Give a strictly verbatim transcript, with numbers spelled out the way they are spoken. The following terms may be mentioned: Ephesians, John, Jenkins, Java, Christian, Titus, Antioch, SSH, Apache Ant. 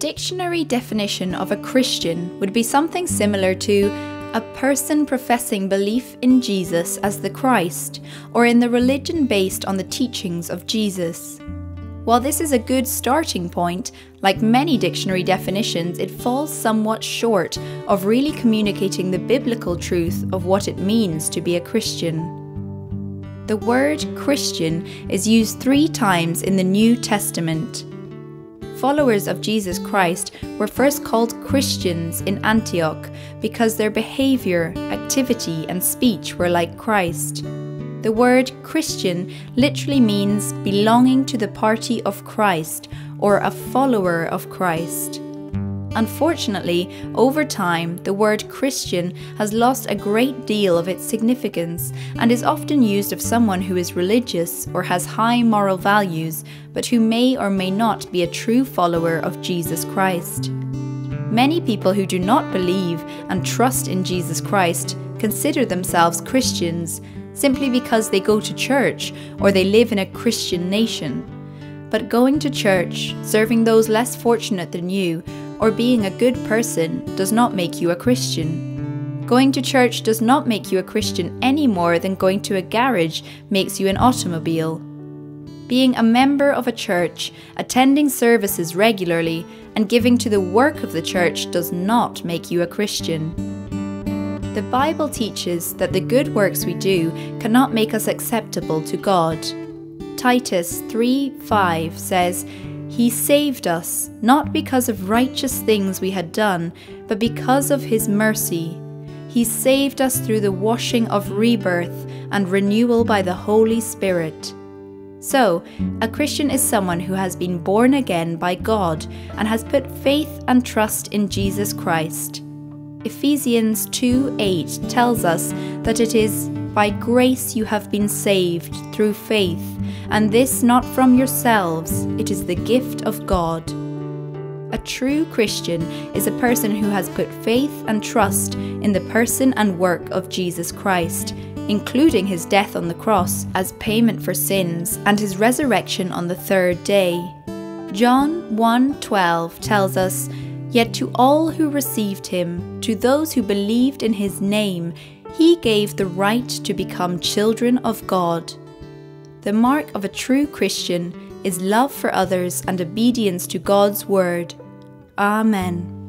dictionary definition of a Christian would be something similar to a person professing belief in Jesus as the Christ, or in the religion based on the teachings of Jesus. While this is a good starting point, like many dictionary definitions, it falls somewhat short of really communicating the biblical truth of what it means to be a Christian. The word Christian is used three times in the New Testament. Followers of Jesus Christ were first called Christians in Antioch because their behavior, activity, and speech were like Christ. The word Christian literally means belonging to the party of Christ or a follower of Christ. Unfortunately, over time, the word Christian has lost a great deal of its significance and is often used of someone who is religious or has high moral values, but who may or may not be a true follower of Jesus Christ. Many people who do not believe and trust in Jesus Christ consider themselves Christians simply because they go to church or they live in a Christian nation. But going to church, serving those less fortunate than you, or being a good person does not make you a Christian. Going to church does not make you a Christian any more than going to a garage makes you an automobile. Being a member of a church, attending services regularly, and giving to the work of the church does not make you a Christian. The Bible teaches that the good works we do cannot make us acceptable to God. Titus three five says, "He saved us, not because of righteous things we had done, but because of His mercy. He saved us through the washing of rebirth and renewal by the Holy Spirit." So, a Christian is someone who has been born again by God and has put faith and trust in Jesus Christ. Ephesians two eight tells us that it is by grace you have been saved through faith, and this not from yourselves, it is the gift of God. A true Christian is a person who has put faith and trust in the person and work of Jesus Christ, including His death on the cross as payment for sins and His resurrection on the third day. John one twelve tells us, "Yet to all who received Him, to those who believed in His name, He gave the right to become children of God." The mark of a true Christian is love for others and obedience to God's word. Amen.